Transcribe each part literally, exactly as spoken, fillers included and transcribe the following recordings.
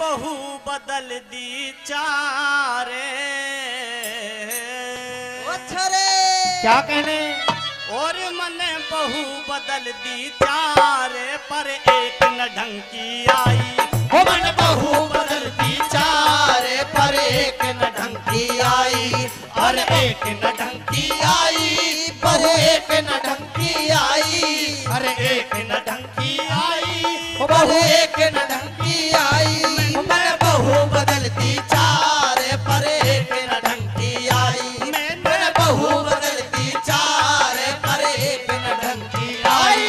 बहू बदल दी चारे। क्या कहने और मने बहू बदल दी चारे पर एक न ढंकी आई। हो मन बहू बदल दी चारे पर एक न ढंकी आई। पर एक न ढंकी आई। पर एक न ढंकी आई। पर एक न ढंकी आई। बहू एक न ढंकी आई। मैं बहू बदलती चारे पर एक न ढंकी आई। मैं बहू बदलती चारे पर एक न ढंकी आई।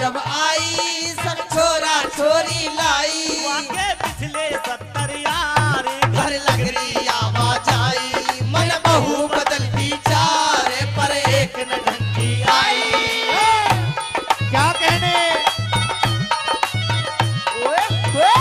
जब आई सब छोरा छोरी लाई। वाके पिछले सत्तर यार घर लग रही आवाज आई। मन बहू बदल दी चारे पर एक न ढंकी आई। क्या कहने ओए ओए।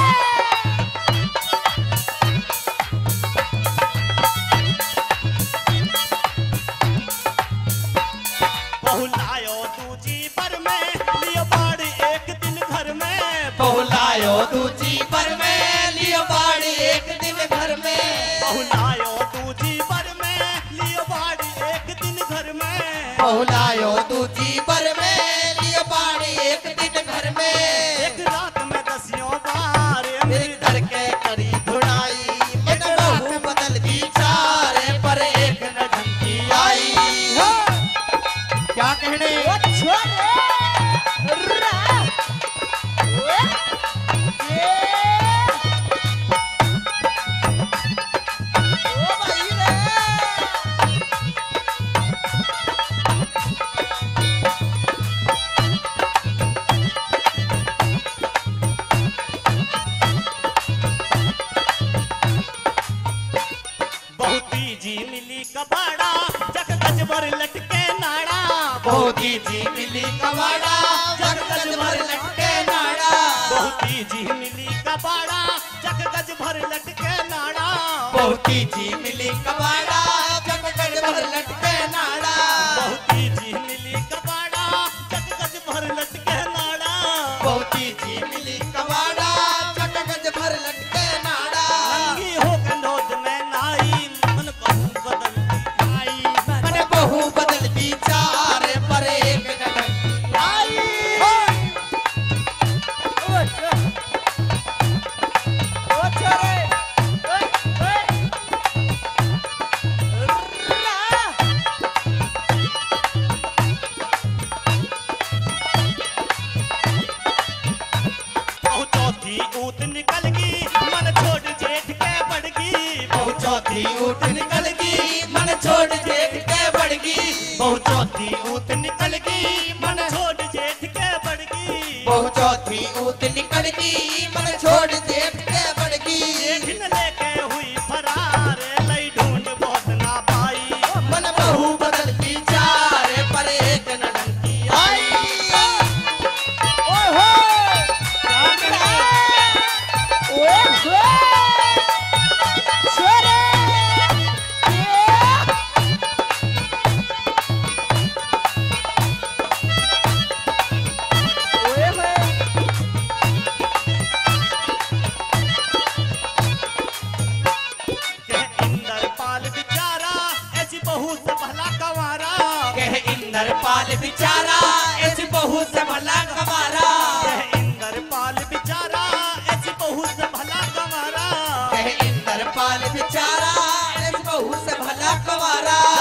भला कवारा